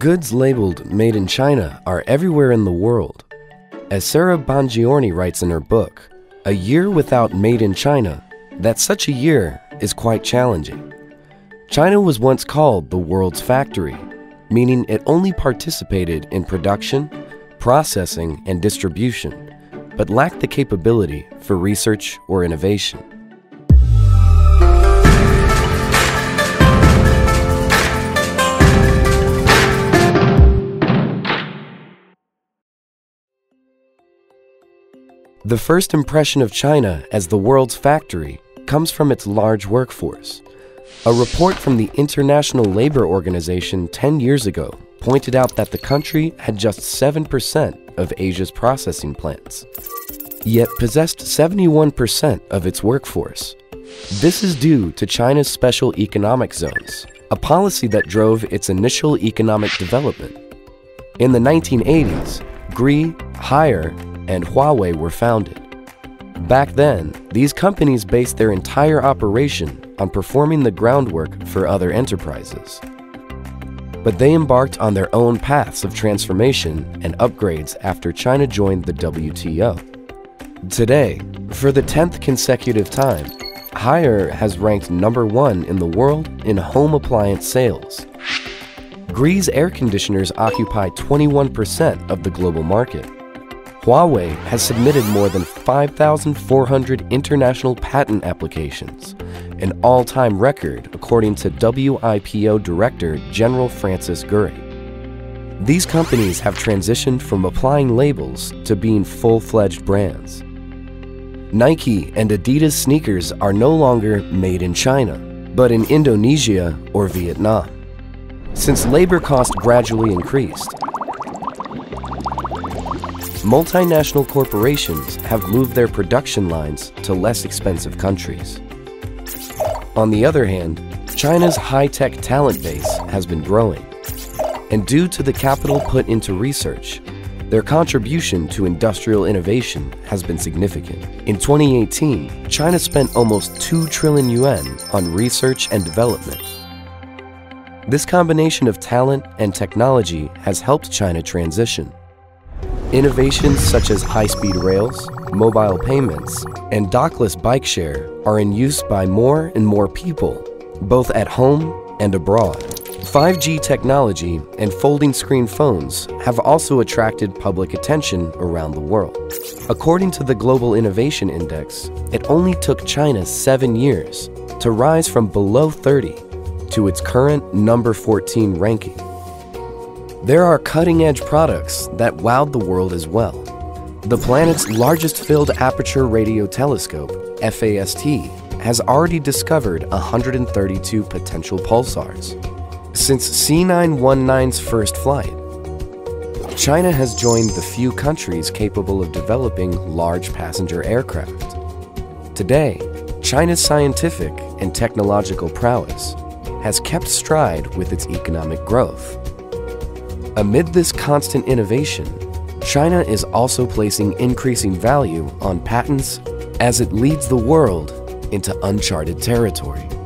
goods labeled Made in China are everywhere in the world. As Sarah Bongiorni writes in her book, "A year without Made in China, that such a year is quite challenging." China was once called the world's factory, meaning it only participated in production, processing, and distribution, but lacked the capability for research or innovation. The first impression of China as the world's factory comes from its large workforce. A report from the International Labor Organization 10 years ago pointed out that the country had just 7% of Asia's processing plants, yet possessed 71% of its workforce. This is due to China's special economic zones, a policy that drove its initial economic development. In the 1980s, Gree, Haier, and Huawei were founded. Back then, these companies based their entire operation on performing the groundwork for other enterprises. But they embarked on their own paths of transformation and upgrades after China joined the WTO. Today, for the 10th consecutive time, Haier has ranked #1 in the world in home appliance sales. Gree's air conditioners occupy 21% of the global market. Huawei has submitted more than 5,400 international patent applications, an all-time record according to WIPO Director General Francis Gurry. These companies have transitioned from applying labels to being full-fledged brands. Nike and Adidas sneakers are no longer made in China, but in Indonesia or Vietnam. Since labor costs gradually increased, multinational corporations have moved their production lines to less expensive countries. On the other hand, China's high-tech talent base has been growing, and due to the capital put into research, their contribution to industrial innovation has been significant. In 2018, China spent almost 2 trillion yuan on research and development. This combination of talent and technology has helped China transition. Innovations such as high-speed rails, mobile payments, and dockless bike share are in use by more and more people, both at home and abroad. 5G technology and folding screen phones have also attracted public attention around the world. According to the Global Innovation Index, it only took China 7 years to rise from below 30 to its current #14 ranking. There are cutting-edge products that wowed the world as well. The planet's largest filled aperture radio telescope, FAST, has already discovered 132 potential pulsars. Since C919's first flight, China has joined the few countries capable of developing large passenger aircraft. Today, China's scientific and technological prowess has kept stride with its economic growth. Amid this constant innovation, China is also placing increasing value on patents as it leads the world into uncharted territory.